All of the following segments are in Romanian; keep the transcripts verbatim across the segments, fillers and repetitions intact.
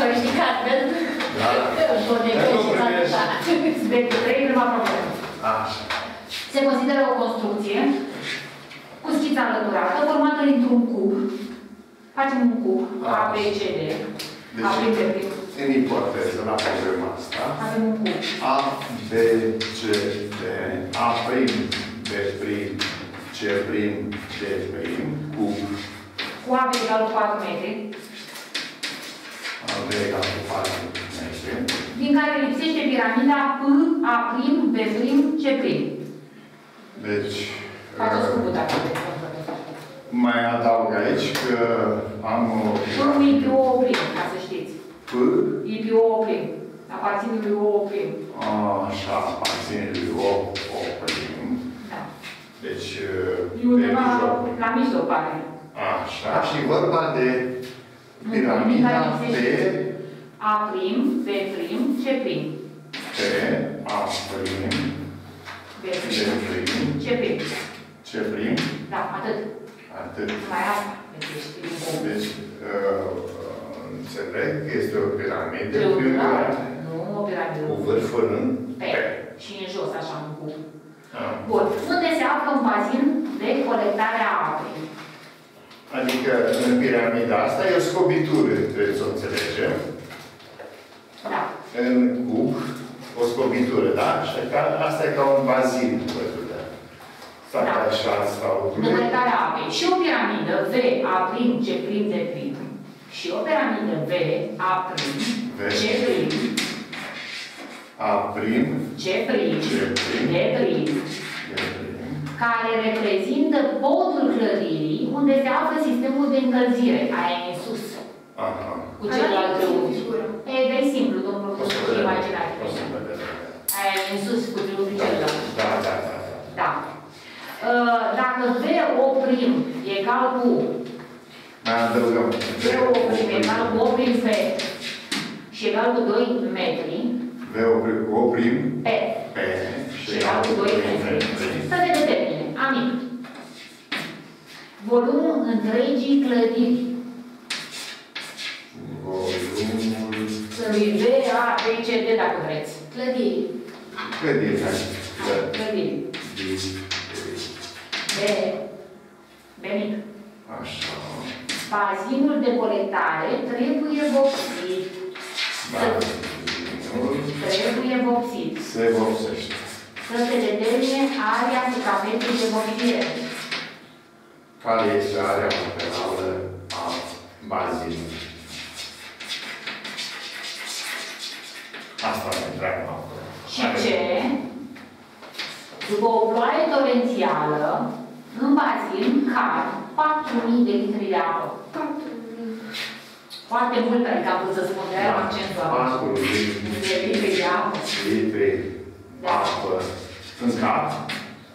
s-a ridicat, vezi? Da. Deci, nu așa. Se consideră o construcție cu schița înlăturată, formată dintr-un cub. Facem un cub, A B C D. Deci, în ipoteză, la problema asta, avem un cub. A, B, C, D, A prim, B prim, C prim, D prim, cub. Cu A B egal cu patru metri. A, B egal cu patru metri. Din care lipsește piramida P, A prim, B prim, C prim. Deci, mai adaug aici că am o... P e pe O prim, ca să știți. P? E pe O prim. Aparține lui O prim. Așa, aparține lui O prim. Da. Deci... E undeva la mijloc, pare. Așa, și vorba de piramida P... A prim, B prim, C prim. P, A prim, B prim, C prim. C prim? Da, atât. Atât. Mai asta. Deci, înțeleg că este o piramidă triunghiulară. Nu, o piramidă. Cu vârful în P. Și în jos, așa, în cub. Bun. Unde se află un bazin de colectare a apei? Adică, în piramida asta e o scobitură, trebuie să o înțelegem. Da. În cub, o scobitură, da? Și asta e ca un bazin. Sau da. Așa, sau... Colectarea apei. Și o piramidă V, A prim, C prim, D prim. Și o piramidă V, A prim, v. C prim. A prim, C prim, C prim, D prim. Care reprezintă podul clădirii unde se află sistemul de încălzire, aia e în sus. Aha. Cu celălalt unghi. E de simplu, domnul profesor, imaginați. Aia e în sus, cu triunghiul celălalt. Da, da, da. Da. Dacă V O prim egal cu V O prim egal cu O prim F și egal cu doi metri V O prim P și egal cu doi metri să se determine, amic volumul întregii clădiri volumul V A B C D dacă vreți clădirii clădirii B. B mic. Așa. Bazinul de colectare trebuie vopsit. Bazinul. Trebuie vopsit. Se vopsește. Să se determine area suprafeței de vopsire. Care este area laterală a bazinului? Asta ne întreabă. Și ce? După o ploaie torențială, în bazin, car, patru mii de litri de apă. patru mii. Foarte mult, pentru că am vrut să spun de aia, accentul ăla. patru mii de litri de apă. Litri de apă. În car.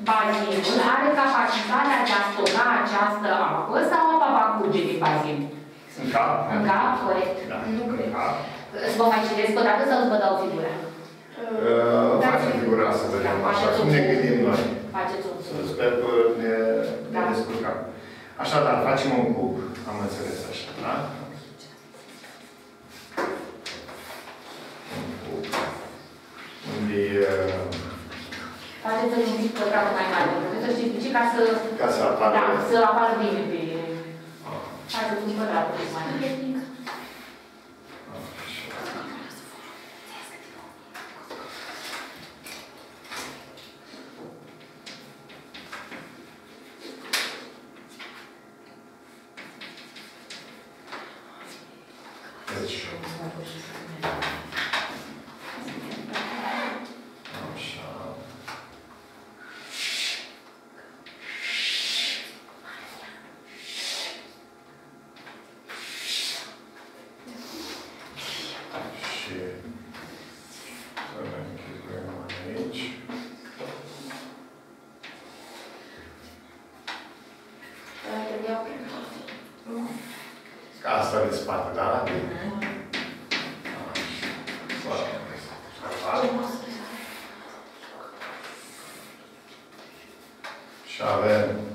Bazinul are capacitatea de a stoca această apă sau apa va curge din bazin? În car. În car, corect. Nu cred. Îți vă mai citesc o dată sau îți vă dau figura? Facem figura să vedem așa, cum ne gândim noi. Faceți un cub. Sper că ne descurcăm. Așadar, facem un cub. Am înțeles așa, da? Un cub. Unde e... Faceți-l un pic pătrat mai mare. Trebuie să știți ce, ca să... Ca să apară. Da, să apară bine pe... Faceți un pătrat mai mare.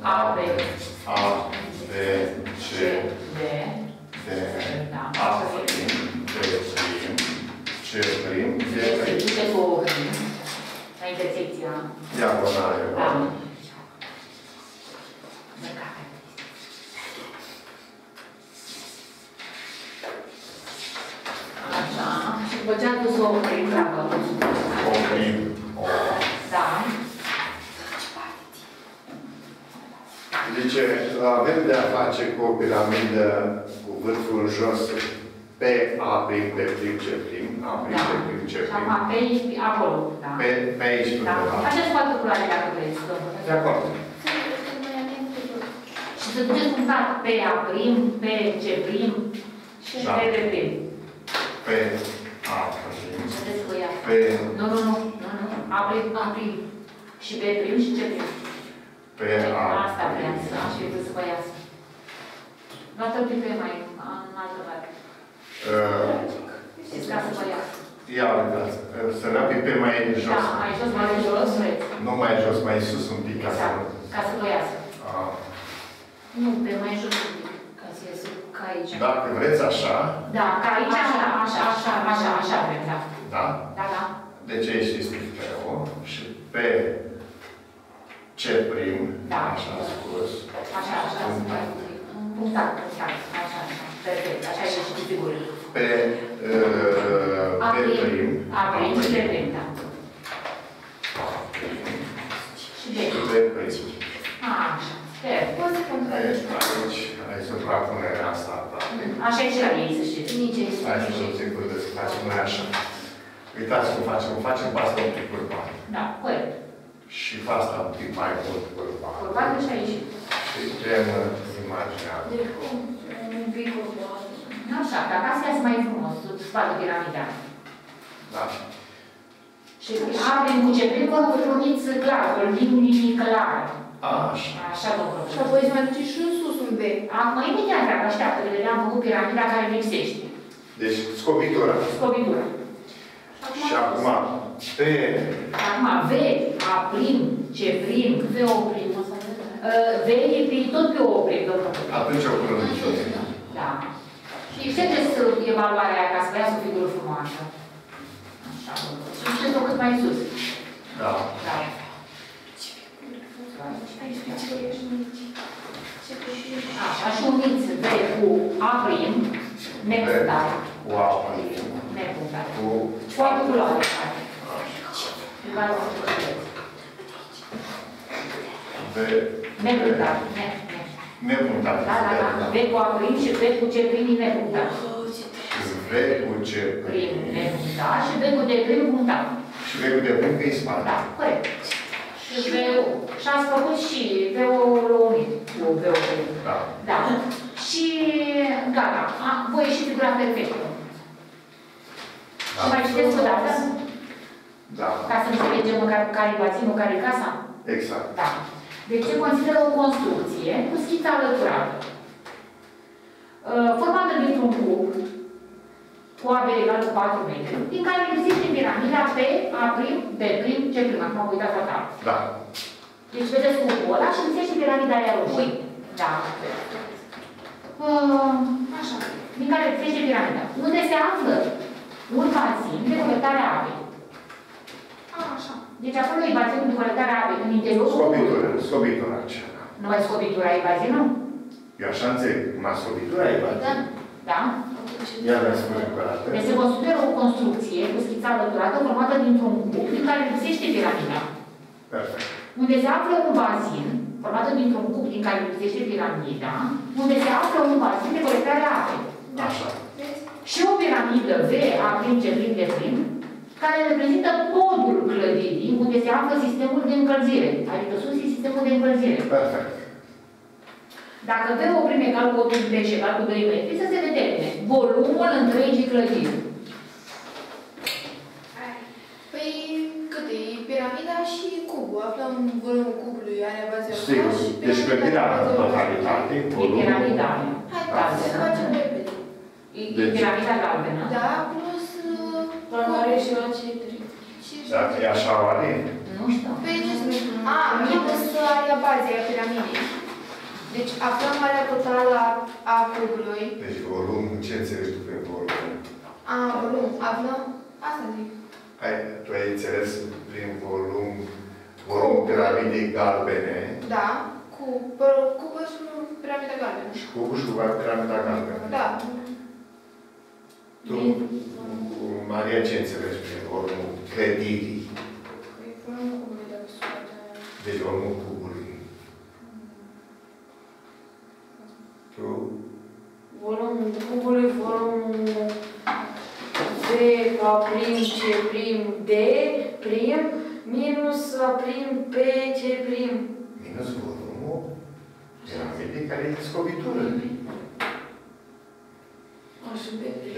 A, B, C, D, A, B, C, D, A, B, C, D, Diagonală. Diagonală. Da. Așa. Și după ce am pus-o oprim, dacă am pus-o. Oprim. Da. Zice, avem de-a face cu o piramidă cu vârful jos, pe A prim, pe prim, ce prim, A prim, pe prim, ce prim. Da, pe aici, acolo, da. Pe aici, da. Faceți patru culoare dacă vreți, domnule. De acord. Și să duceți un stat pe A prim, pe ce prim și pe de prim. Pe A prim, pe... Nu, nu, nu, nu, nu, A prim, A prim. Și pe prim și ce prim. Pe A prim. Asta vreau să așteptă să vă iasă. Luați o clipă mai în altă parte. Știți ca să vă iasă. Ia, uitați. Să rapid pe mai jos. Da, mai jos, mai jos. Nu mai jos, mai sus un pic. Exact. Ca să vă iasă. Nu, pe mai jos un pic. Ca să iasă ca aici. Dacă vreți așa. Da, ca aici, așa, așa, așa, așa, așa vrem, da. Da? Da, da. Deci aici este pe O și pe ce prim. Da. Așa scurs. Așa, așa, așa. Punctat, punctat, așa, perfect, așa e și figurii. Pe prim. A prim și pe prim, da. Și pe prim. Așa, perfect. Aici, aici suprapunerea asta, da. Așa e și la ei, să știți. Nici ei sunt. Hai să nu ți-i curăți, facem noi așa. Uitați cum facem, o facem pe asta un pic curbat. Da, corect. Și pe asta un pic mai mult curbat. Curbat așa e și. Și trebuie imaginea. De cum? Un pic următor. Așa, dacă astea sunt mai frumos, îți spate piramida. Da. Și avem cu ce primă, îl uniți clar, îl linii clare. Așa. Așa, domnul. Și apoi îți mai duci și în sus, un B. Acum, imediat, dacă așteaptă, că vedeam făcut piramida care lipsește. Deci, scobitura. Scobitura. Și acum, T. Acum, V, A prim, ce prim, V O prim, o să vedem. Vei fi tot pe o oprime. Atunci o prăvăciune. Da. Și șteți evaluarea aia ca să vrea să o figură frumoasă. Așa. Și șteți-o cât mai sus. Da. Da. Ce figură frumoasă. Așa. Și uniți V cu A prim. Nepunctat. Cu A prim. Nepunctat. Cu patru culoare. Așa. V. Nepunctat. Nepunctat. Da, da, da. V cu A prim și V cu C prim nepunctat. V cu C prim nepunctat și V cu D prim punctat. Și V cu D prim că-i spate. Da, corect. Și ați făcut și V-ul unit cu V-ul prim. Da. Da. Și gata. Voi ieși figura perfectă. Și mai citesc o dată? Da. Ca să înțelegem care-i baținul, care-i casa? Exact. Da. Deci se consideră o construcție cu schița alăturată, formată dintr-un cub cu A B egal cu patru metri, din care există piramida pe A prim, B prim, C prim. Acum am uitat fatal. Da. Deci vedeți cubul ăla și înțește piramida aia roșie. Da. Așa. Din care există piramida. Unde se află un bațin de colectare a apei. Așa. Deci acolo e bazinul de colectare a apei, în interiorul... Scobitura, scobitura aceea. Nu mai scobitura e bazinul? Eu așa înțeleg, una scobitura e bazinul. Da. Iar mai spune curată. Deci se consideră o construcție cu schița alăturată formată dintr-un cub din care lipsește piramida. Perfect. Unde se află un bazin format dintr-un cub din care lipsește piramida, unde se află un bazin de colectare a apei. Așa. Și o piramidă V, A prim, C prim, D prim, care reprezintă podul clădirii unde se află sistemul de încălzire. Adică sus e sistemul de încălzire. Perfect. Dacă V oprim egal cu opt B și egal cu doi metri, să se determine volumul întregii clădiri. Păi, cât e? Piramida și cubul. Aflăm volumul cubului, are bază și piramida. Deci pe piramida în totalitate, volumul... E piramida. Hai, să facem repede. E piramida galbenă. Da, plus... Valoare și la ce prim. Dacă e așa oare? Nu știu. A, mie văzut area bazei a piramidei. Deci aflăm area totală a cubului. Deci volum, ce înțelegi tu pe volum? A, volum, aflăm? Asta zic. Hai, tu ai înțeles prin volum mă rog, piramide galbene. Da, cub. Cubă și piramida galbenă. Și cubul și piramida galbenă. Da. Tu, Maria, ce înțelegi prin ormul clădirii? Păi, formul cubului de absurd. Deci, ormul cubului. Tu? Volumul cubului, volumul V la prim, C prim, D prim, minus la prim, P, C prim. Minus volumul piramidei care e scobitură.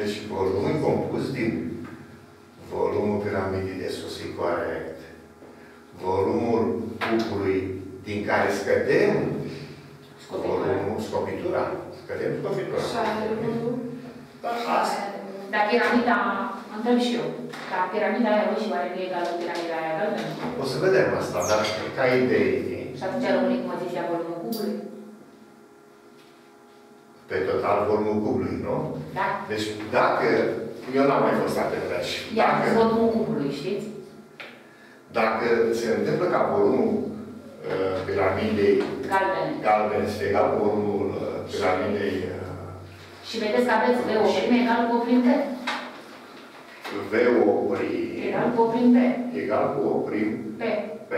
Deci volumul compus din volumul piramidei de sus e corect, volumul cubului din care scădem, volumul scobitura. Scădem scobitura. Dar asta. Dar piramida, întreb și eu, dar piramida aia voi și oare nu e egală cu piramida aia galbenă? O să vedem asta, dar ca idee. Și atunci rămâne compoziția volumul cubului? Pe total volumul cubului, nu? Da. Deci dacă, eu n-am mai fost atent la și dacă... Iar volumul cubului, știți? Dacă se întâmplă ca volumul uh, piramidei galbene galben este egal cu volumul uh, piramidei... Uh, Și vedeți că aveți V O prim egal cu O prim P. V O prim egal cu O prim P. Egal cu O prim P. P.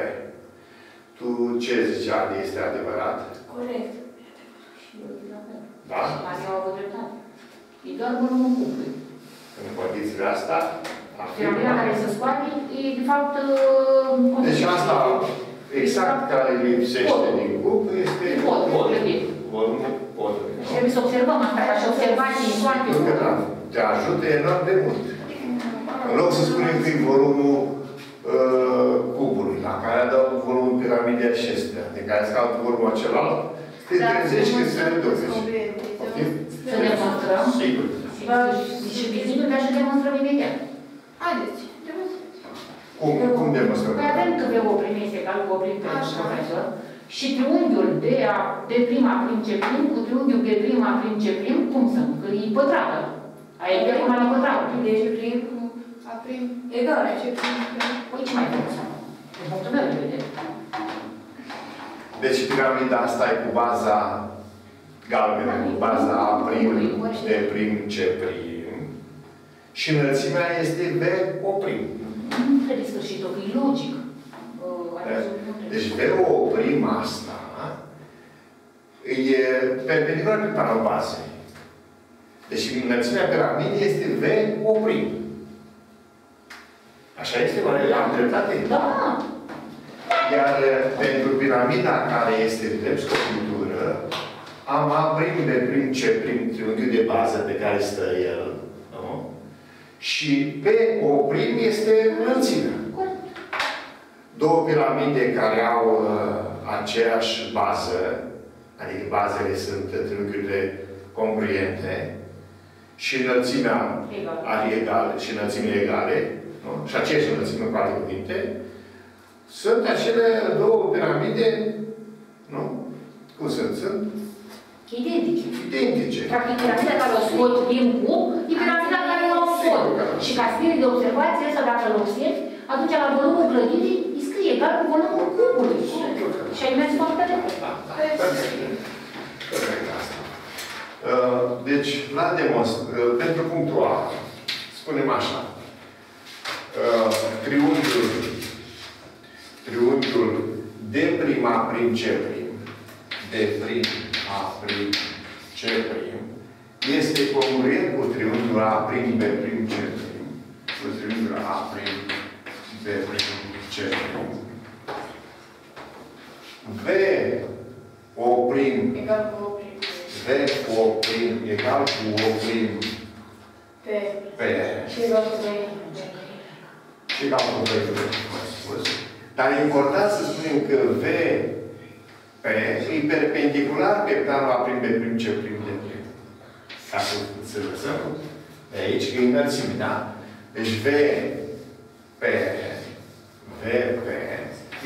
Tu ce zici, Adi, este adevărat? Corect. Și eu zic la fel. Da? Și Maria au avut dreptate. E doar volumul cubului. În condițiile astea... Piramida care se scoate e, de fapt... Deci asta, exact care lipsește din cub, este... Podul. Volumul podului. Trebuie să observăm asta, ca și observații foarte mult. Te ajută enorm de mult. În loc să spunem că e volumul uh, cubului, la care adaugă volumul piramidei acestea, de care scap volumul acelaut, te trezești când se reduce. Să demonstrăm. Sigur. Și vizibil, dar și demonstrăm imediat. Haideți, demonstrați. Cum demonstrăm? Păi avem că V O prim este egal cu O prim pe profesor. Și triunghiul de a de prima prin ce prim cu triunghiul de prima prin ce prim cum sunt? Că e pătrată. Aia e de prima la pătrată. Deci prim cu a prim egal la ce prim. Păi ce mai trebuie să nu? În punctul meu de vedere. Deci piramida asta e cu baza galbenă, cu baza a prim, de prim, ce prim. Și înălțimea este B o prim. Nu trebuie sfârșitul, că e logic. Deci V O prim asta e perpendicular pe paralobazei. Deci înălțimea piramidei este V O prim. Așa este, oare am dreptate? Da! Iar pentru piramida care este drept scobitură, am A prim de prim ce prim triunghiul de bază pe care stă el, nu? Și V O prim este înălțimea. Două piramide care au uh, aceeași bază, adică bazele sunt triunghiurile congruente și înălțimea ar egal și înălțimile egale, nu? Și aceeași înălțime cu alte cuvinte, sunt acele două piramide, nu? Cum sunt? Sunt identice. Identice. Practic, piramida care o scot din cub e piramida care o scot. Și ca spirit de observație, sau dacă îl observi, atunci la volumul clădirii îi scrie egal cu volumul cubului. Și ai mers foarte repede. Da, da. Perfect asta. Deci, la demonstră, pentru punctul A, spunem așa. Triunghiul, triunghiul de prim A prim C prim, de prim A prim C prim, este congruent cu triunghiul A prim B prim C prim, cu triunghiul A prim B prim C prim. V O prim egal cu O prim. V O prim egal cu O prim. P. P. Și egal cu B. Și egal cu B. Dar e important să spunem că V P e perpendicular pe planul A prim B prim C prim D prim. Dacă se lăsăm de aici că e înălțime, da? Deci V P, V, P,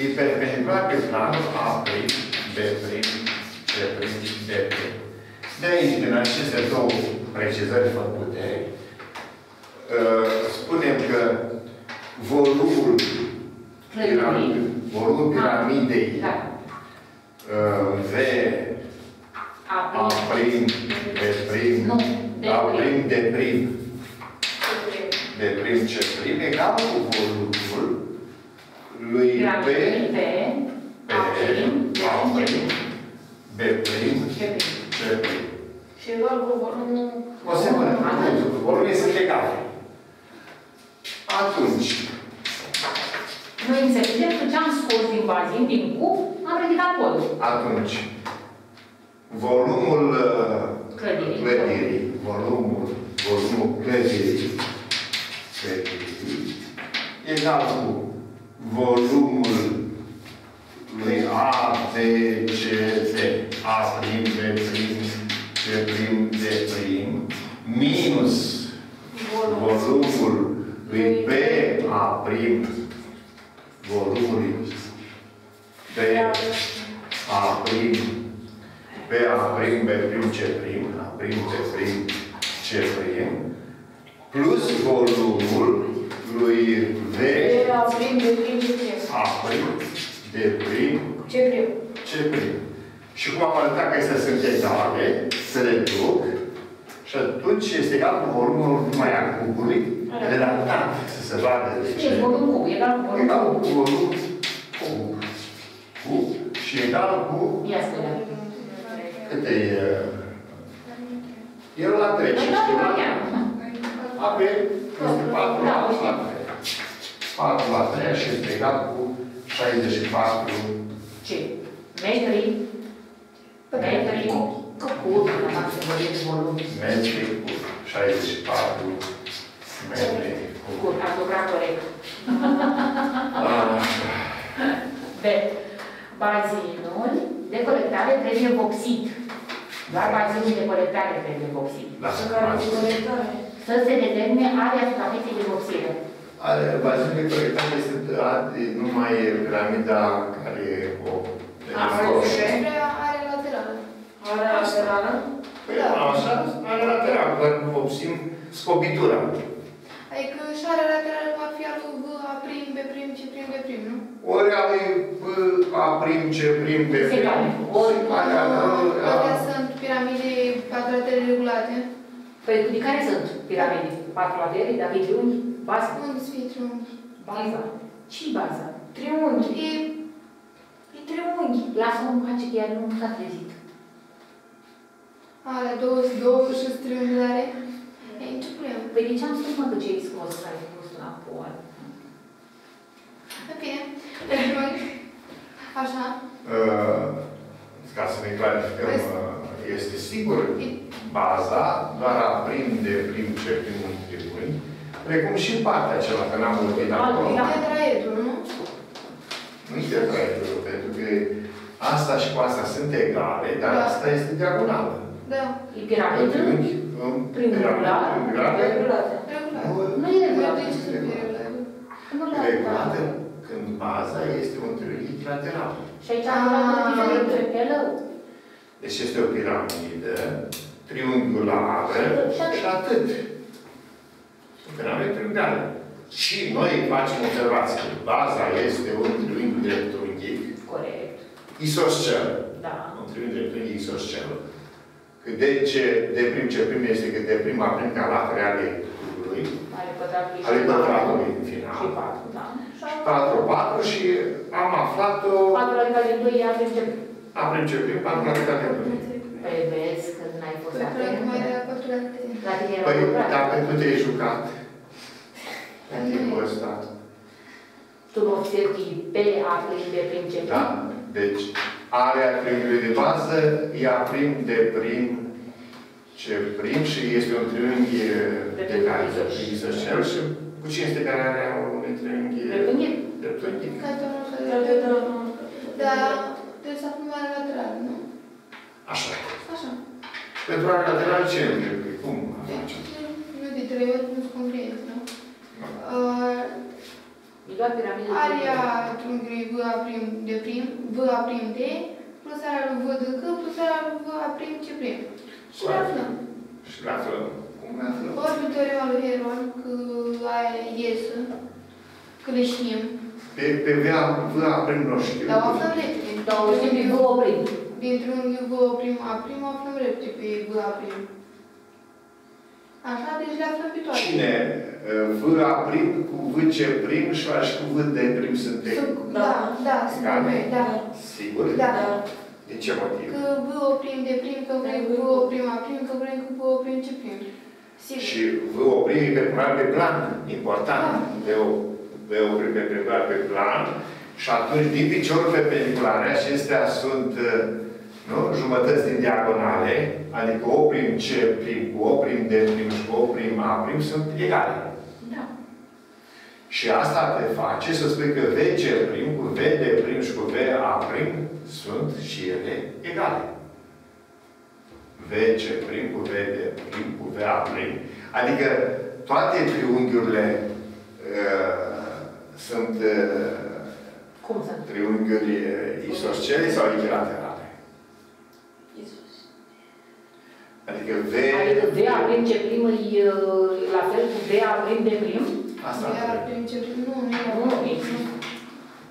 e perpendicular pe planul A prim, B prim, C prim, D prim. De aici, din aceste două precizări făcute, spunem că volumul piramidei volumul piramidei V A prim, B prim, A prim, D prim, D prim, C prim, egal cu volumul lui P, P, A prim, B prim, C prim. Și egal cu volumul... O să vedem, volumele sunt egale. Atunci... Noi înțelegem că ce am scos din bazin, din cub, am ridicat podul. Atunci, volumul clădirii, clădirii volumul, volumul clădirii, clădirii, egal cu volumul lui A, B, C, D, A prim, B prim, C prim, D prim, minus volumul lui B, A prim, volumului P, A prim, P, A prim, B prim, C prim, A prim, D prim, C prim, plus volumul lui V, A prim, D prim, D prim, C prim, C prim. Și cum am arătat că acestea sunt egale, se reduc, și atunci este egal cu volumul numai a cubului, relatat, să se vadă de ce. E volum cub, egal cu volum cub. Egal cu volum cub. Cub și egal cu... Ia spune. Câte e... E la trei, știu la... A, B, patru la trei. patru la trei și este egal cu șaizeci și patru. Ce? Metri. Metri. Cub, la maximul volum. Metri cub. șaizeci și patru. Metri cub. Am lucrat corect. B. Bazinul de colectare trebuie vopsit. Doar bazinul de colectare trebuie vopsit. Să se determine area suprafeței de vopsire. Bazinul de colectare este numai piramida care o... Are laterală. Are laterală? Păi da, așa, are laterală. Doar vopsim scopitura. Adică șoarea laterală va fi al lui A prim, B prim, C prim, B prim, nu? Ori a lui A prim, C prim, B prim, ori alea... Alea sunt piramide patru latere regulate. Păi de care sunt piramide? patru latere, dar e triunghi, baza? Unde să fie triunghi? Baza. Ce-i baza? Triunghi. E... E triunghi. Lasă-mă în pace că ea nu s-a trezit. Alea două sunt două și sunt triunghiulare. Ei, ce problemă? Păi nici am spus, mă, că ce-ai scos, că ai scos la pol. Ok. Așa. Ca să ne clarificăm, este sigur baza, doar a prim, de prim, ce prim, un precum și partea acela, că n-am vorbit acolo. E tetraedru, nu? Nu e tetraedru, pentru că asta și cu asta sunt egale, dar asta este diagonală. Da. E piramidă? Prin regulare? Regulate. Nu e regulată. Regulată când baza este un triunghi lateral. Și aici am luat de pe lău. Deci este o piramidă triunghiulară și atât. O piramidă triunghiulară. Și noi facem observație. Baza este un triunghi dreptunghic. Corect. Isoscelă. Da. Un triunghi dreptunghic isoscelă. De ce de prim ce prim este că de prim a prim ca latere ale cubului, ale pătratului în final. Și patru, da. patru, patru și am aflat-o... patru la doi a prim ce prim. A prim ce prim, patru la doi. Păi vezi că n-ai fost atent. Păi, dar pentru că te-ai jucat. În timpul ăsta. Tu nu observi B a prim de prim ce prim? Da, deci... Area triunghiului de bază e A prim, D prim, C prim și este un triunghi de care isoscel și cu cine este care are un triunghi dreptunghic? Dar trebuie să aflăm area laterală, nu? Așa. Așa. Pentru area laterală ce e? Cum facem? Nu de trei ori nu-ți comprezi, nu? Aria triunghiului V a prim de prim, V a prim D, plus aria lui V de C, plus aria lui V a prim C prim. Și le aflăm. Și le aflăm. Cum le aflăm? Ori teorema lui Heron, că aia iesă, că le știm. Pe, pe vea, vea, prim, nu știu. Dar aflăm repede. Dar o zi, vă oprim. Dintr-un vă oprim a prim, aflăm repede pe vă a prim. Așa, deci le aflăm pe toate. Cine? Vă prim cu vă ce prim și aș cu vă de prim suntem. Da, da, suntem, da. Sigur? Da. Din ce motiv? Că vă oprim de prim, că vrem vă oprim a prim, că vrem că vă oprim ce prim. Sigur. Și vă oprim pe primar pe plan, important. Vă oprim pe primar pe plan și atunci din piciorul pe perpendiculare, acestea sunt nu? Jumătăți din diagonale, adică o prim C prim cu o prim D prim și o prim A prim sunt egale. Da. Și asta te face să spui că V C prim cu V D prim și cu V A prim sunt și ele egale. V C prim cu V D prim cu V A prim. Adică toate triunghiurile uh, sunt uh, triunghiuri isoscele sau echilaterale. Adică V... Adică V aprim ce prim e la fel cu V aprim de prim? Asta V aprim ce prim nu, nu, nu.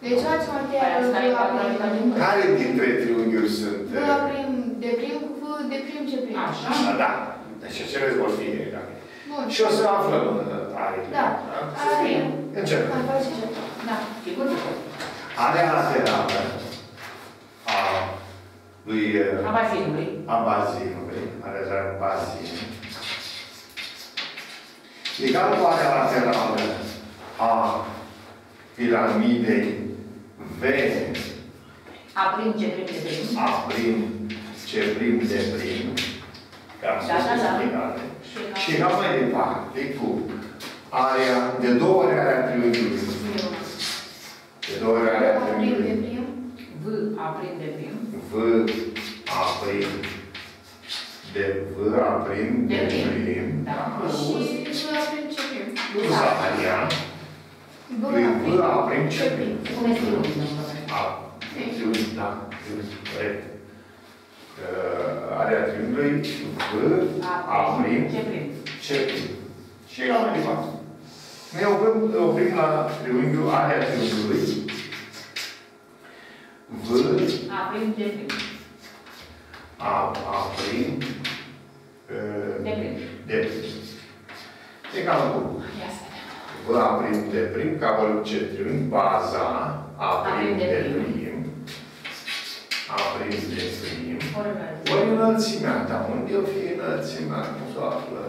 Deci ați materie... Care dintre triunghiuri sunt? V aprim de prim cu V de prim ce prim. Așa? Da. Deci acele vor fi egale. Și o să aflăm arile. Da. Începem. Da. Area laterală a lui a bazinului, a bazinului, area bazin, egal cu area laterală a piramidei V, a prim ce prim de prim, a prim ce prim de prim, că am spus explicate, și egal mai departe cu area de două ori area triunghiului. De două ori area triunghiului. V aprim de prim. V aprim de V aprim de prim. Și V aprim ce prim. Plus area lui V aprim ce prim. Cum este triunghiul? Da. Corect. Area triunghiului V aprim ce prim. Și egal mai departe. Ne oprim la triunghiul area triunghiului V aprim de prim. A aprim de prim. De prim. Egal cu V aprim de prim, ca orice triunghi, baza aprim de prim. Aprim de prim. Ori înălțimea, dar unde o fi înălțimea? Nu s-o află.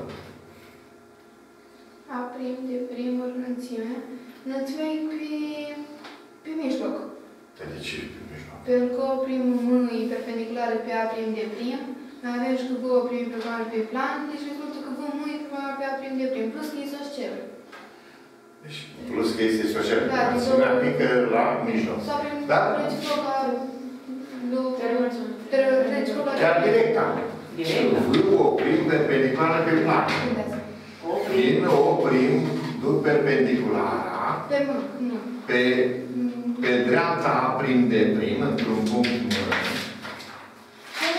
A prim de prim ori înălțime. Înălțimea e pe, pe mijloc. Dar de ce e pe mijloc? Pentru că o prim mână e perpendiculară pe A prim de prim, mai avem și că vă o prim pe mână pe plan, deci rezultă că vă mână e pe A prim de prim, plus că isoscelă. Deci plus că este isoscelă, înălțimea pică la mijloc. Sau prin reciprocal lui... Chiar directa. Directa. Vă o prim perpendiculară pe plan. Prin oprim după perpendiculara pe, pe, pe dreapta prim de prim, într-un punct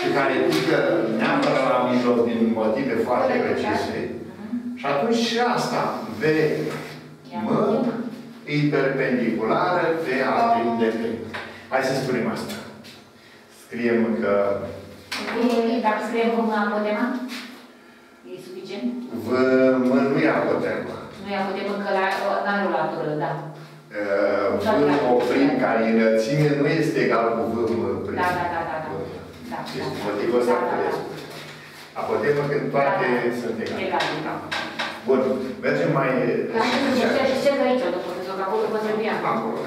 și care pică neapărat la mijloc din motive foarte precise. Și atunci și asta, V, M, e perpendiculară pe A prim de prim. Hai să spunem asta. Scriem că... Dacă scriem cum la apotema? E suficient? Vă, mă, nu e apotema. Nu e apotema, că n-are o latură, da. Vă oprim, care înălțime, nu este egal cu vă, mă, prim. Da, da, da, da. Da. Deci, motivul ăsta puteți. Apotema când toate sunt egale. Egale. Bun, mergem mai... Dar nu știu, și ce-i aici, domnul profesor, că acolo vă trebuia. Acolo.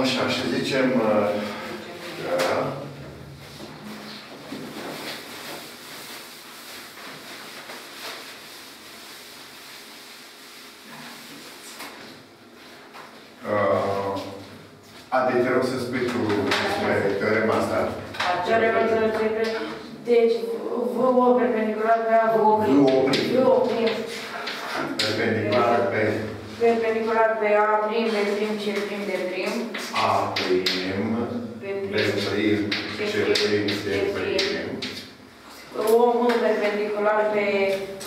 Așa, și zicem că a, deci vreau să spui tu despre teorema asta. Deci, vă perpendiculară pe vă oprim. Vă oprim. Perpendiculară pe... Perpendicular pe A prim de prim ce prim de prim. A prim de prim ce prim de prim. titular pe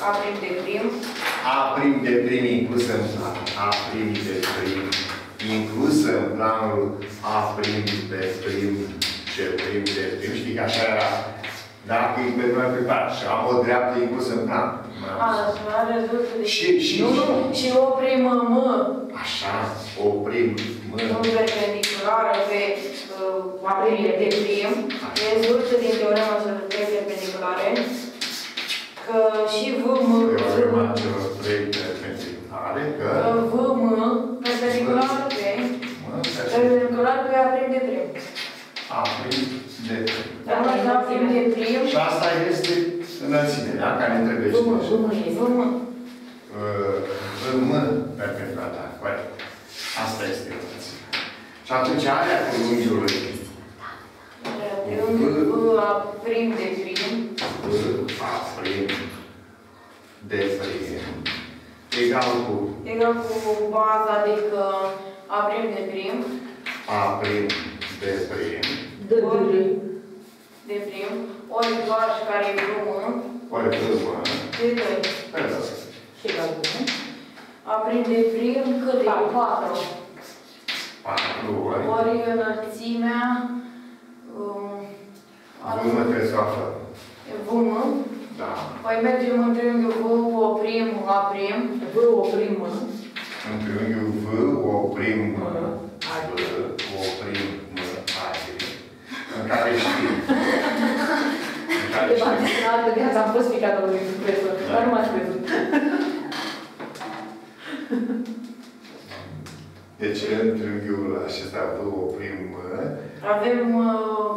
A prim de prim. A prim de prim inclusă în plan. A prim de prim inclusă în planul A prim de prim ce prim de prim. Știi că așa era. Dacă e pe plan pe plan și am o dreaptă inclusă în plan. A, și, și, nu, și, și oprim M. Așa, oprim M. Nu perpendiculară pe A prim de prim. Rezultă din teorema celor trei perpendiculare că și V M teorema celor trei perpendiculare că V M perpendicular pe perpendicular pe A prim de prim. A prim de prim. Dar A prim de prim. Și asta este înălțimea care ne trebuie și noi. V M. V M perpendicular. Corect. Asta este înălțimea. Și atunci alea cu unghiului A prim de prim. A prim de prim. Egal cu? Egal cu baza, adică A prim de prim. A prim de prim. De prim. De prim. Ori baș care e drumul. Ori drumul. De doi. Perfect. Și egal cu? A prim de prim cât e? patru. patru ori. Ori înălțimea. Vom trebuie să aflăm. Vom? Da. Păi mergem în triunghiul V, oprim, aprim. V, oprim, mă. În triunghiul V, oprim, mă. V, oprim, mă, aprim. În care știm. În care știm. În altă viață am fost picată lui profesor, dar nu m-aș crezut. Deci, în triunghiul acesta V, oprim, mă. Avem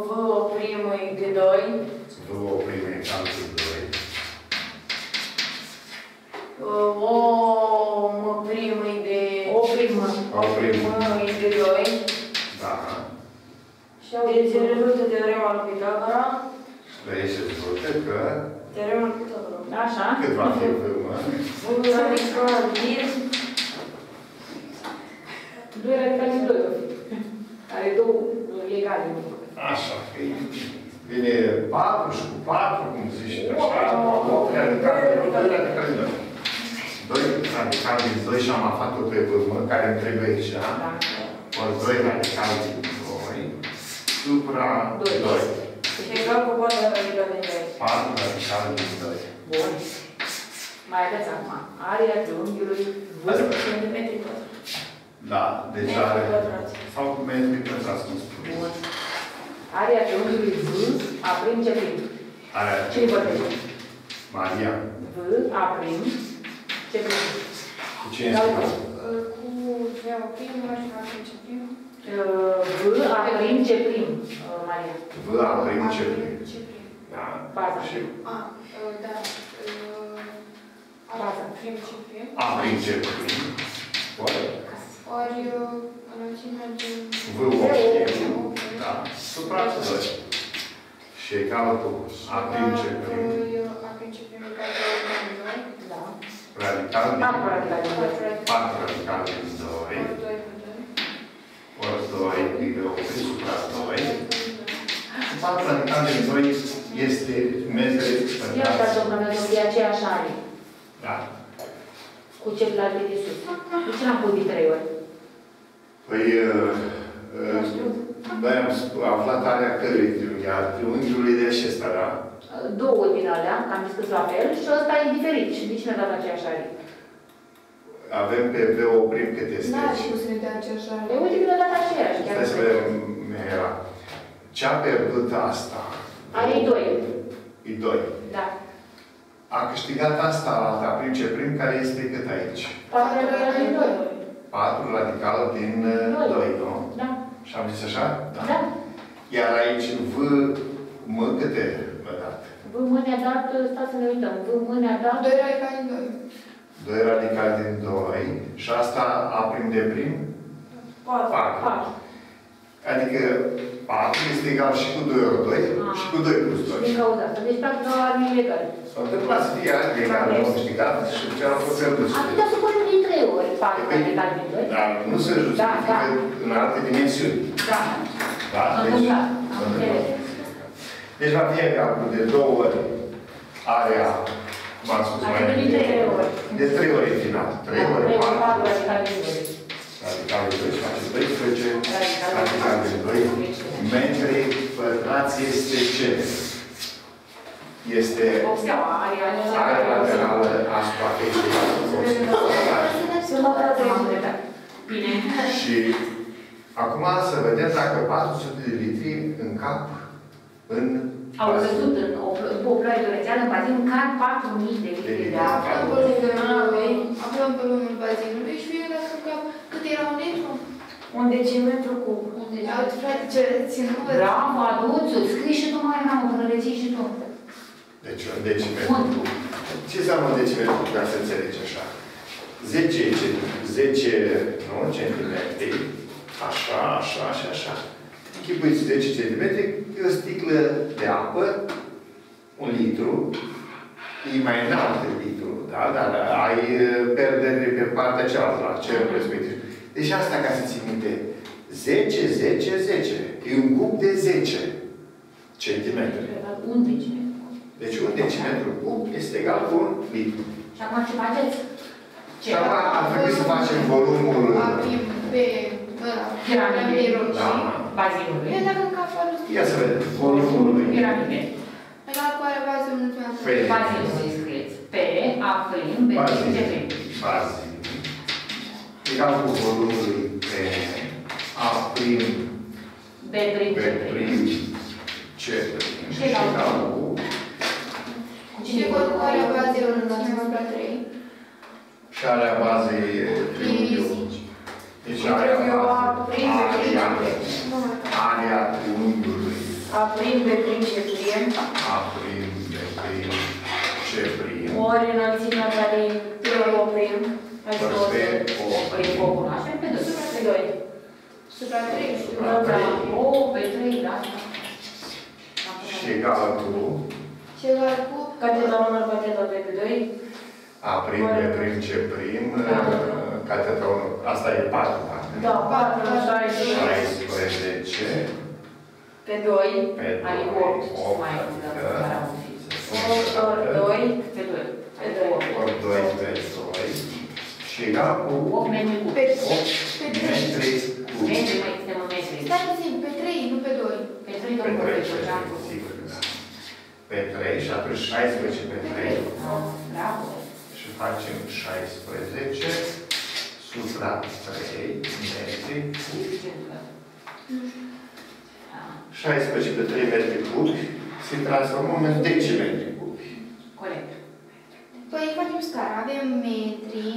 V, oprim, de doi. V, oprim, egal cu doi. O, oprim, de... O, primă. O, primă. De doi. Da. Și deci, rezultă teorema lui Pitagora. Deci, rezultă că... Teorema lui Pitagora. Așa. Cât va fi V, mă? V, oprim, doi radicali și doi are două legale. Așa, că vine patru și cu patru, cum zici, așa, opt radicali, doi radicali, doi. Doi radicali din doi și am aflat-o pe vârmă, care îmi trebuie aici, da? Ori doi radicali din doi, supra doi. Și egal cu patru radicali din doi. patru radicali din doi. Bun. Mai aveți acum. Area triunghiului vârmă. Da, deci are... Sau metri pătrați, cum spune. Bun. Area triunghiului V, A prim, ce prim? Area triunghiului Maria. V, A prim, ce prim? Cu ce este? Cu V, A prim, și A prim, ce prim? V, A prim, ce prim, Maria. V, A prim, ce prim. Da. Baza. A, da. A prim, ce prim. A prim, ce prim. Corect. Ori înălțimea de... V, opt, da, supra doi. Și egal cu A prim, ce prim. A prim, ce prim, egal cu doi. Da. Radical din doi. patru radical din doi. Ori doi, din opt, supra doi. patru radical din doi este metri pătrați. Ia uitați-o că ne duc de aceeași are. Da. Cu ce plate de sus? De ce l-am pus de trei ori? Păi, noi am aflat area cărui triunghi, a triunghiului de acesta, da? Două din alea, am discutat la fel, și ăsta e diferit. Și nici ne-a dat aceeași are. Avem pe V, oprim cât este. Da, și cum să ne dea aceeași are? E uite că ne-a dat aceeași. Stai să vedem, Mihela. Ce-a pierdut asta? Are e doi. E doi. Da. A câștigat asta alta, prim ce prim, care este cât aici? patru radical din doi. patru radical din doi, nu? Da. Și am zis așa? Da. Da. Iar aici V, M, câte v-a dat? V, M ne-a dat, stați să ne uităm, V, M ne-a dat... doi radical din doi. doi radical din doi. Și asta A prim de prim? patru. patru. Adică patru este egal și cu doi ori doi, a, și cu doi plus doi. Din cauza asta. Deci, practic, nu are ilegal. S-a întâmplat să fie aia legal, nu am câștigat și ce am fost redus. Am putea să punem din trei ori patru radical din doi. Dar nu se justifică în alte dimensiuni. Da. Da? Deci, deci va fi egal de două ori area m-am spus mai bine. De trei ori e final. trei ori e patru. Radicalul doi face doisprezece. Radicalul doi. Metri pătrați este ce? Este are laterală asupra feței. Și acum să vedem dacă patru sute de litri în cap, în au căzut în o ploaie dorețeană în bazin, în cap patru mii de litri de apă. Aflăm pe lumul bazinului și eu dacă cap cât era un metru? Un decimetru cub. Frate, ce ținut? Bravo, aduțu! Scrii și tu mai mult, că îl reții și tu. Deci un decimetru. Ce înseamnă un decimetru? Ca să înțelegi așa. zece centimetri, așa, așa și așa. Chipuiți zece centimetri, e o sticlă de apă, un litru, e mai înalt de litru, da? Dar ai perdere pe partea cealaltă, la cel respectiv. Deci asta ca să ții minte. zece, zece, zece. E un cub de zece centimetri. Un decimetru. Deci un decimetru cub este egal cu un litru. Și acum ce faceți? Și acum ar trebui să facem volumul... Piramidei și bazinului. Ia să vedem. Volumul piramidei. La care bazinul îi scrieți. P, A, F, I, B, C, D, P. Bazin. Egal cu volumul P, A, F, I, B, C, D, P. Egal cu... Și cu care bazei ori la trei? Și alea bazei triunghiului. Deci aia triunghiului. Aprinde prin ce prim. Aprinde prin ce prim. Ori înălțimea care e până oprim. Așa pe doi. Supra trei. Supra trei. Pe trei, da. Și egal cu? Și egal cu? Cateta unu, cateta doi pe doi. Aprinde prin ce prim. Cateta unu. Asta e patru, da? Da, patru, șaisprezece. Pe doi, ai opt. Mai doi, pe doi. Pe doi, pe doi. Și egal cu opt metri. Pe trei. Stați-mi, pe trei, nu pe doi. Pe trei, pe trei și atunci șaisprezece pe trei. Bravo! Și facem șaisprezece supra trei metri cubi. șaisprezece pe trei metri cubi se transformă în zece metri cubi. Corect. Păi facem scara. Avem metri,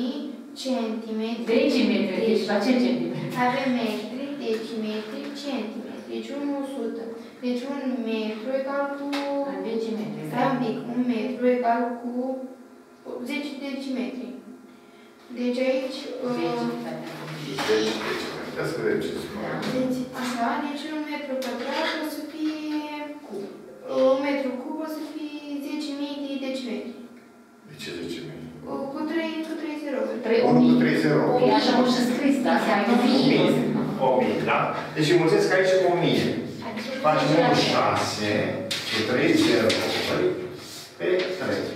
centimetri, decimetri. Deci facem centimetri. Avem metri, decimetri, centimetri. Deci o sută. Deci un metru egal cu... În decimetri. Stai un pic. Un metru egal cu zece decimetri. Deci aici... zece decimetri. Ia să vedem ce spune. Așa, deci un metru pătrat o să fie... Cub. Un metru cub o să fie zece mii de decimetri. De ce zece mii? Cu trei, cu trei zero. unu cu trei zero. Păi așa cum și-a scris, da? o mie, da? Deci înmulțesc aici cu o mie. Facem șase cu trei zero pe trei.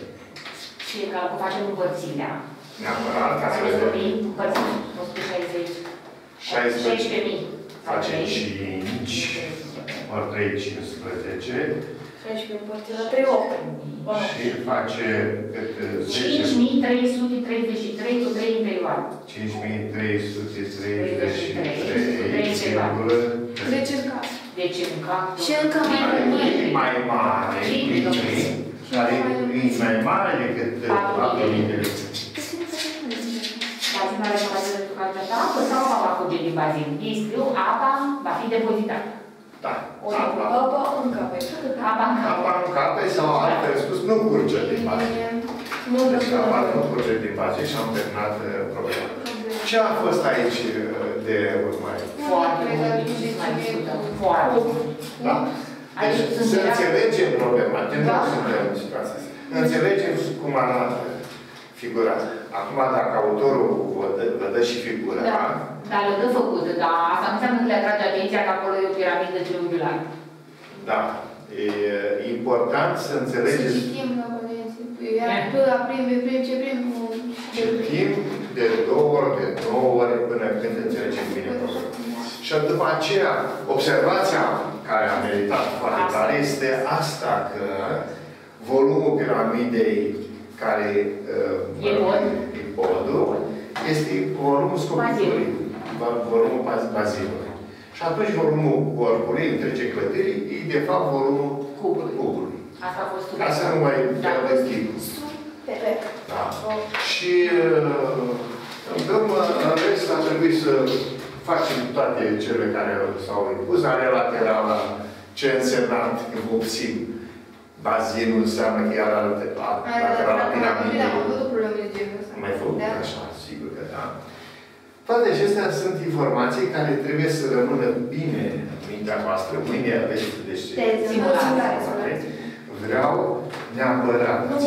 Și e că facem împărțirea. Neapărat, ca să vedem. șaisprezece mii. Facem cinci ori trei, cincisprezece. Și face cinci mii trei sute treizeci și trei cu trei interioare. cinci mii trei sute treizeci și trei. Deci în cap. Deci în cap. Și încă mai mai mare. Care e mai mare decât patru mii de litri. Bazina recuperează cu cantitatea apă sau apa cu gel din bazin? Ei scriu, apa va fi depozitată. Da. Apa în capă. Apa în capă sau altfel spus, nu curge din bazin. Deci apa nu curge din bazin și am terminat problema. Ce a fost aici de urmărit? Foarte mult. Da? Deci să înțelegem problema. Nu suntem în situația asta. Înțelegem cum a figurat. Acum, dacă autorul vă dă și figura... Da, le dă făcută, dar asta nu înseamnă că le atrage atenția că acolo e o piramidă triunghiulară. Da. E important să înțelegeți... Să știm că e Timp de două ori, de nouă ori, până când înțelegem bine problema. Și după aceea, observația care a meritat foarte tare este asta, că volumul piramidei care e podul, este volumul sculpturii, volumul bazinului. Și atunci volumul corpului, întrece clădirii, e de fapt volumul cubului. Asta a fost super. Ca să nu mai pierdem timpul. Super. Da. Și în rest a trebuit să facem toate cele care s-au impus. Are laterală ce a însemnat când vopsim. Bazinul înseamnă că era laterala piramidei. Am mai făcut așa, sigur că da. Toate acestea sunt informații care trebuie să rămână bine în mintea voastră. Mâine aveți de ce. Vreau neapărat. Nu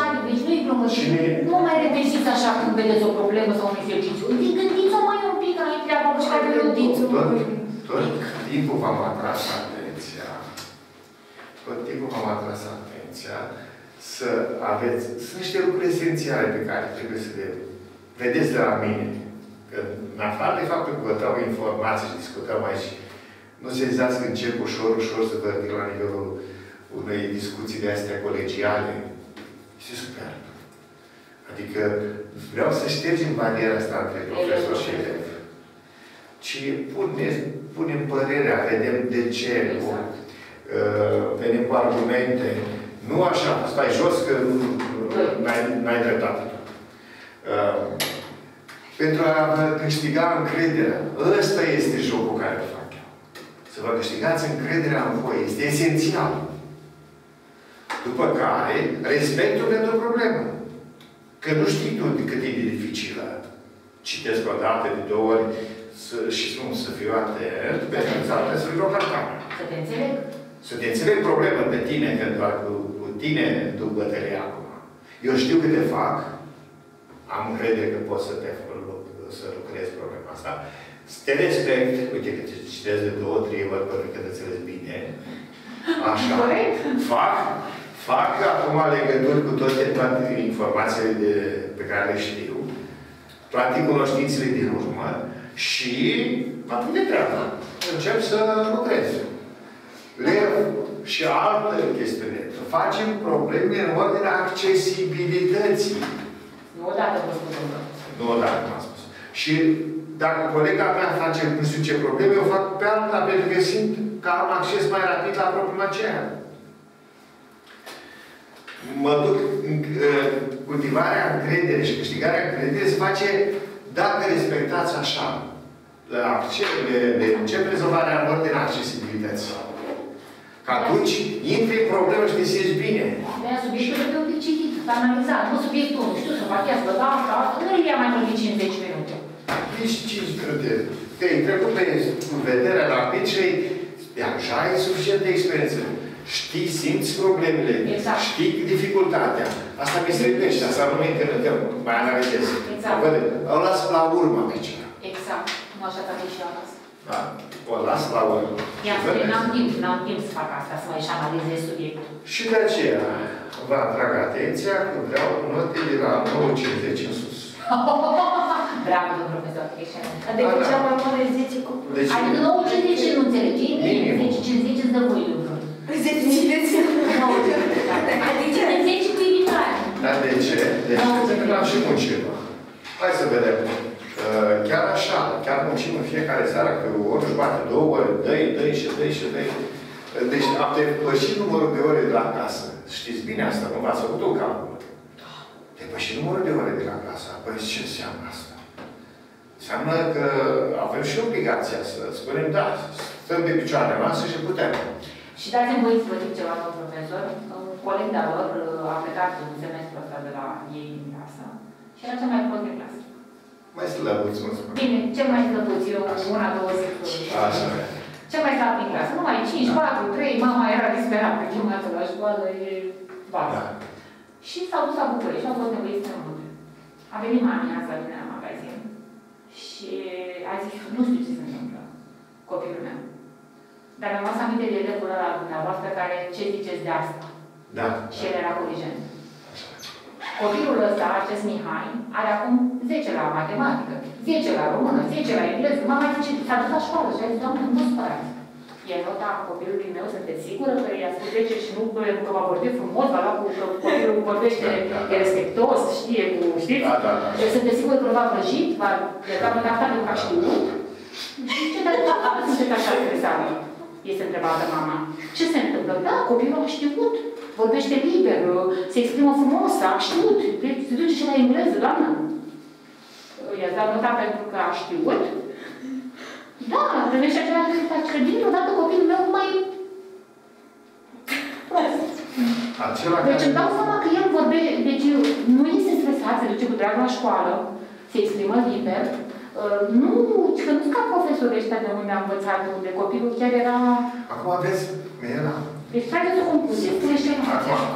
mai obișnuiți, nu mai repeșiți așa când vedeți o problemă sau un exercițiu. Gândiți-o mai un pic, aici de apă, așa de rândiți-o. Tot timpul v-am atras atenția. Tot timpul v-am atras atenția să aveți... Sunt niște lucruri esențiale pe care trebuie să le vedeți de la mine. Că, în afară de faptul că vă dau informații și discutăm aici, nu se zizați că încep ușor, ușor să vă ridic la nivelul unei discuții de astea colegiale. Este super. Adică vreau să ștergem bariera asta între profesor și elev. Ci punem, punem părerea, vedem de ce, exact. uh, venim cu argumente. Nu așa, stai jos că n-ai dreptate. Uh, pentru a câștiga încrederea. Ăsta este jocul care îl fac eu. Să vă câștigați încrederea în voi. Este esențial. După care, respectul pentru problemă. Că nu știi tu cât e de dificilă. Citesc o dată, de două ori să, și spun să fiu atent, pentru că trebuie să fiu la cameră. Să te înțeleg. Să te înțeleg problemă pe tine, că doar cu, cu tine duc bătălie acum. Eu știu cât te fac. Am încredere că pot să te să lucrezi problema asta. Să te respect. Uite că te citesc de două, trei ori până când înțelegi bine. Așa. Fac, fac acum legături cu toate, toate informațiile de, pe care le știu. Practic cunoștințele din urmă. Și mă apuc de treabă. Încep să lucrez. Le și altă chestiune. Facem probleme în ordinea accesibilității. Nu odată v-am spus. Nu odată v-am spus. Și dacă colega mea face nu știu ce probleme, eu fac pe alta, pentru că simt că am acces mai rapid la problema aceea. Mă duc, cultivarea încrederii și câștigarea încrederii se face dacă respectați așa. Le încep rezolvarea în ordine la accesibilități. Că atunci intri în problemă și te simți bine. Mi-a subiectul de obicei. Analizat, nu subiectul nu știu să facească, bă, da, da, nu le ia mai mult de cincizeci minute. Deci cinci minute. Te-ai trecut pe vederea rapid și așa ai suficient de experiență. Știi, simți problemele, exact. Știi dificultatea. Asta mi se repește, asta nu mă internetem, mai analizez. Exact. O las la urmă pe ceva. Exact. Nu așa că și eu las. Da. O las la urmă. Ia spune, n-am timp, n-am timp să fac asta, să mai și analizez subiectul. Și de aceea vă atrag atenția că vreau note de la nouă cincizeci în sus. Bravo, domnul profesor Cristian. Adică cea mai mare zece cu... Adică nouă cincizeci nu înțelegi? zece cincizeci îți dă voi lucru. zece cincizeci? Adică zece cu imitare. Dar de ce? Deci că am și muncit. Hai să vedem. Chiar așa, chiar muncim în fiecare seară, că o oră jumătate, două ori, dăi, dăi și dăi și dăi. Deci am depășit numărul de ore de la casă. Știți bine asta, nu v-ați făcut un calcul. Depășit numărul de ore de la casă. Păi ce înseamnă asta? Înseamnă că avem și obligația să spunem, da, stăm pe picioare noastre și putem. Și dați-mi voi să vă zic ceva, domnul profesor. Colega lor a plecat un semestru ăsta de la ei în clasă și era cea mai proastă clasă. Mai slăbuți, mulțumesc. Bine, ce mai slăbuți? Eu una, două secunde. Așa. Ce mai slab din clasă? Numai cinci, patru, trei, mama era disperată, chemată la școală, e bază. Și s-au dus la București și au fost nevoiți să mute. A venit mami azi la mine la magazin și a zis, nu știu ce se întâmplă, copilul meu. Dar mi-am luat aminte de elevul ăla dumneavoastră care, ce ziceți de asta? Da. Și el era corigent. Copilul ăsta, acest Mihai, are acum zece la matematică, zece la română, zece la engleză. Mama zice, s-a dus la școală și a zis, doamne, nu spărați. E nota copilului meu, sunteți sigură că i-a spus zece și nu că va vorbi frumos, va lua cu copilul vorbește, da, da, da. E respectos, știe cu, știți? Da, da, da. Sunteți sigură că nu va vrăjit, va pleca în afla de ca știut? Ce dacă sunteți așa interesată? Este întrebată mama. Ce se întâmplă? Da, copilul a știut. Vorbește liber, se exprimă frumos, a știut, se duce și la engleză, doamnă. I-ați dat nota pentru că a știut. Da, primește aceeași rezultate, că dintr-o dată copilul meu mai prost. Deci îmi dau seama că el vorbește, deci nu este stresat, se duce cu dragul la școală, se exprimă liber. Nu, că nu-s ca profesorii ăștia de unde am învățat, unde copilul chiar era... Acum vezi, Mirela. Deci trageți o concluzie, spuneți ce învățești.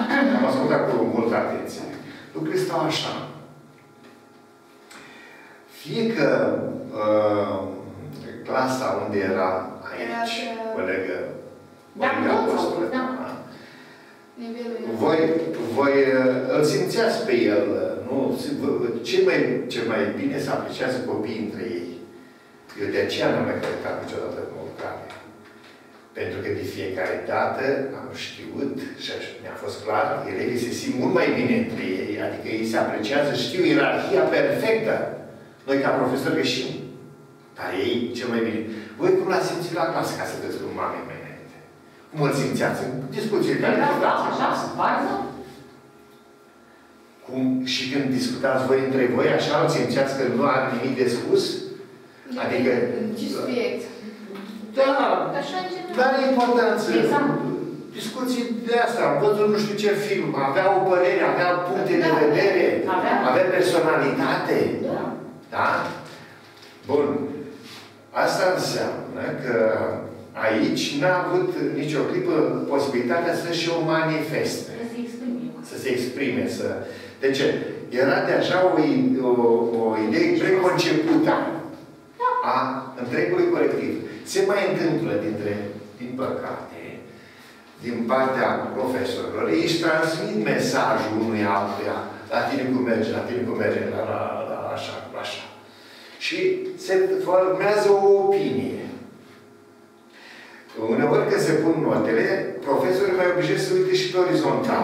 Acum, am ascultat cu multă atenție. Lucrurile stau așa. Fie că uh, clasa unde era aici, colegă, colega voastră, voi, voi îl simțeați pe el, nu? Ce mai, ce mai bine se apreciază copiii între ei. Eu de aceea nu am mai căutat niciodată în oricare. Pentru că de fiecare dată am știut și mi-a fost clar, elevii se simt mult mai bine între ei, adică ei se apreciază, știu ierarhia perfectă. Noi, ca profesori, greșim. Dar ei, cel mai bine. Voi cum l-ați simțit la clasă, ca să vezi cum mamei mai înainte? Cum îl simțeați? În discuțiile care le dați în clasă. Cum și când discutați voi între voi, așa îl simțeați că nu are nimic de spus? Adică... Ce subiect? Da. Dar e importanță. Discuții de asta. Am văzut nu știu ce film. Avea o părere, avea puncte de vedere. Avea personalitate. Da? Bun. Asta înseamnă că aici n-a avut nicio clipă posibilitatea să și o manifeste. Să se exprime. Să se exprime. Să... De ce? Era deja o, o, o idee preconcepută a întregului colectiv. Se mai întâmplă dintre, din păcate, din partea profesorilor. Ei își transmit mesajul unui altuia. La tine cum merge, la tine cum merge, la, la, la așa. Așa. Și se formează o opinie. Uneori când se pun notele, profesorii mai obișnuiesc să uite și pe orizontal.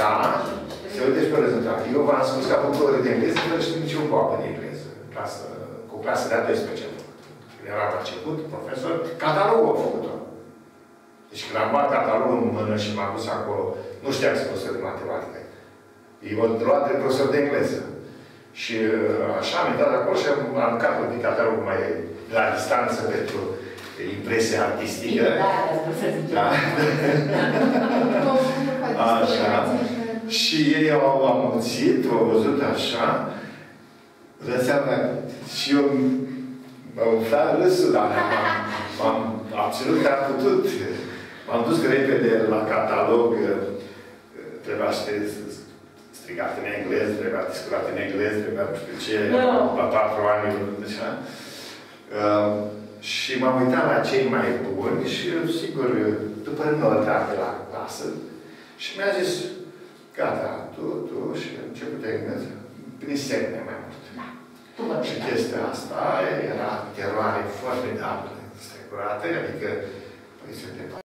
Da? Se uite și pe orizontal. Eu v-am spus că apropo de engleză, nu știu niciun boabă de engleză. Clasă, cu clasă de-a doisprezecea. Când era la început, profesor, catalogul a făcut-o. Deci când am luat catalogul în mână și m-am pus acolo, nu știam să profesor de matematică. Eu am luat de profesor de engleză. Și așa am intrat acolo și am aruncat un dictatorul mai la distanță pentru impresia artistică. Da? Așa. Și ei au amulțit, au văzut așa. Dați seama, și eu m-am umflat râsul, dar m-am absolut că am putut. M-am dus repede la catalog, trebuia să strigat în engleză, trebuia discutat în engleză, trebuia nu știu ce, la patru ani, așa. Uh, și m-am uitat la cei mai buni și, sigur, după nota de la clasă, și mi-a zis, gata, tu, tu, și început de engleză, prin semne mai mult. Da. Și chestia asta era teroare foarte de apă, strecurată, adică, păi, se